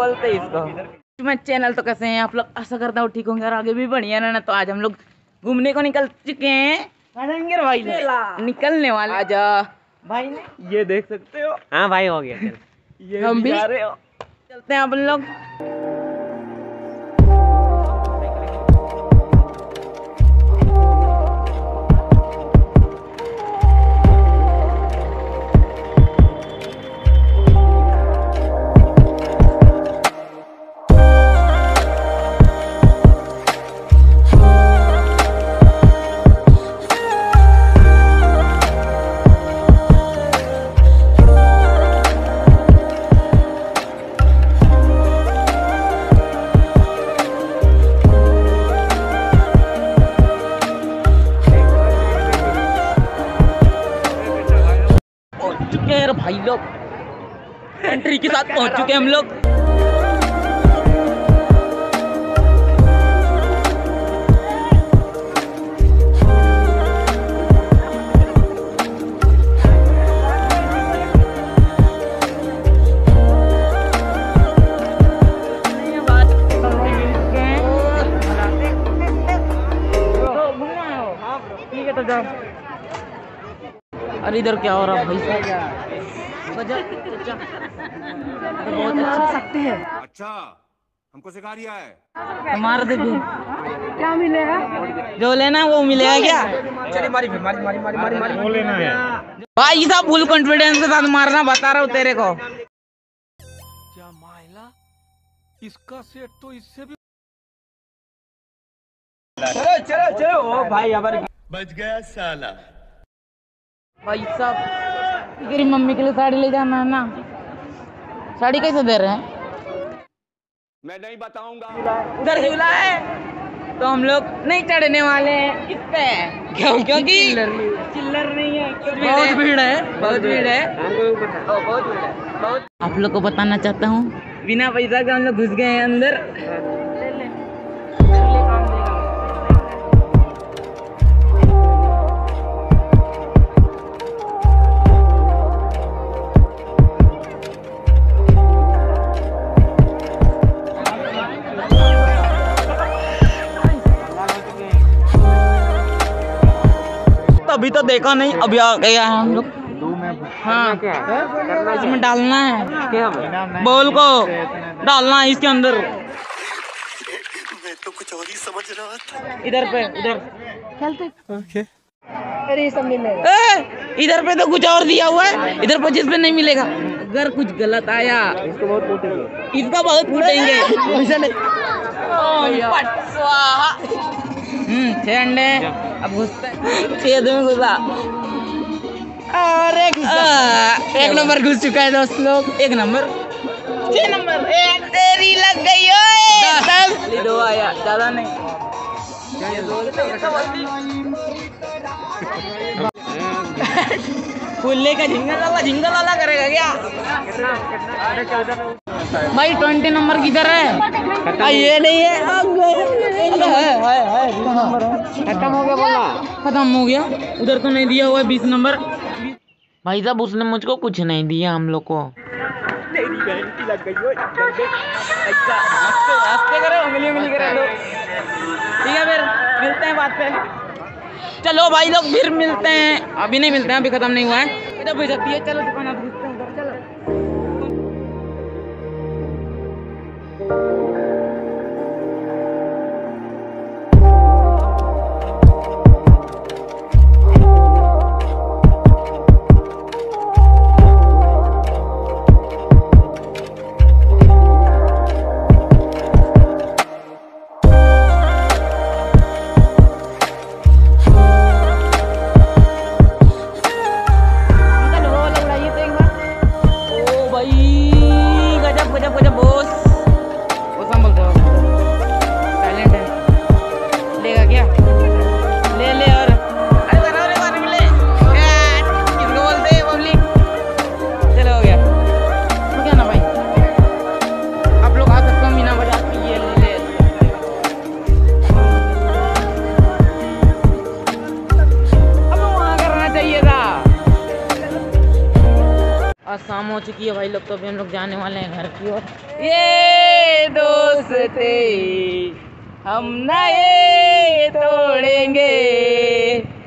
बोलते इसको। मैं चैनल तो कैसे हैं आप लोग, आशा करता हूँ ठीक होंगे और आगे भी बढ़िया रहना। तो आज हम लोग घूमने को निकल चुके हैं, भाई ने निकलने वाले आजा भाई ने, ये देख सकते हो। हाँ भाई हो गया, ये हम भी जा रहे हो। चलते हैं आप लोग। भाई लोग एंट्री के साथ पहुंच चुके हैं हम लोग। ठीक है तो जाओ। अरे इधर क्या हो रहा भाई साहब, बहुत मार सकते हैं। अच्छा हमको सिखा दिया है, मार दे क्या मिलेगा, जो लेना वो मिलेगा क्या। चलिए मारी मारी मारी मारी मारी मारी वो लेना है भाई साहब। फुल कॉन्फिडेंस के साथ मारना, बता रहा हूँ तेरे को। क्या मायला, इसका सेट तो इससे भी चलो चलो चलो। ओ भाई अबर बच गया साला। भाई साहब तेरी मम्मी के लिए साड़ी ले जाना है ना, साड़ी कैसे दे रहे हैं, मैं नहीं बताऊंगा। उधर झूला है तो हम लोग नहीं चढ़ने वाले हैं इस पे, क्योंकि चिल्लर नहीं है, बहुत भीड़ है, बहुत भीड़ है, बहुत भीड़ है। बहुत आप लोग को बताना चाहता हूँ, बिना पैसा के हम लोग घुस गए हैं अंदर। अभी तो देखा नहीं, अभी आ गया है हम लोग। हाँ इसमें डालना है क्या, बॉल को डालना है इसके अंदर। मैं तो कुछ और ही समझ रहा था। इधर पे इधर खेलते ओके। अरे ये सब मिलेगा, इधर पे तो कुछ और दिया हुआ है, इधर पे जिसपे नहीं मिलेगा। अगर कुछ गलत आया इसको बहुत कूटेंगे, इसका बहुत कूटेंगे। छेड़ने अब घुसता छेद में घुसा, और एक नंबर घुस चुका है दोस्त लोग। एक नंबर 6 नंबर तेरी लग गई ओए। 2 आया ज्यादा नहीं। खुले का झिंगल वाला करेगा क्या भाई। 20 नंबर किधर है, ये नहीं है, खत्म हो गया बोला, खत्म हो गया। उधर तो नहीं दिया हुआ है 20 नंबर। भाई साहब उसने मुझको कुछ नहीं दिया हम लोग को। ठीक है फिर मिलते हैं बात पे। चलो भाई लोग फिर मिलते हैं, अभी नहीं मिलते हैं, अभी खत्म नहीं हुआ है। इधर भेज सकती है, चलो दुकान आप घुसते हैं, चलो। आज शाम हो चुकी है भाई लोग, तो अभी हम लोग जाने वाले हैं घर की ओर। ये दोस्ती हम नए तोड़ेंगे,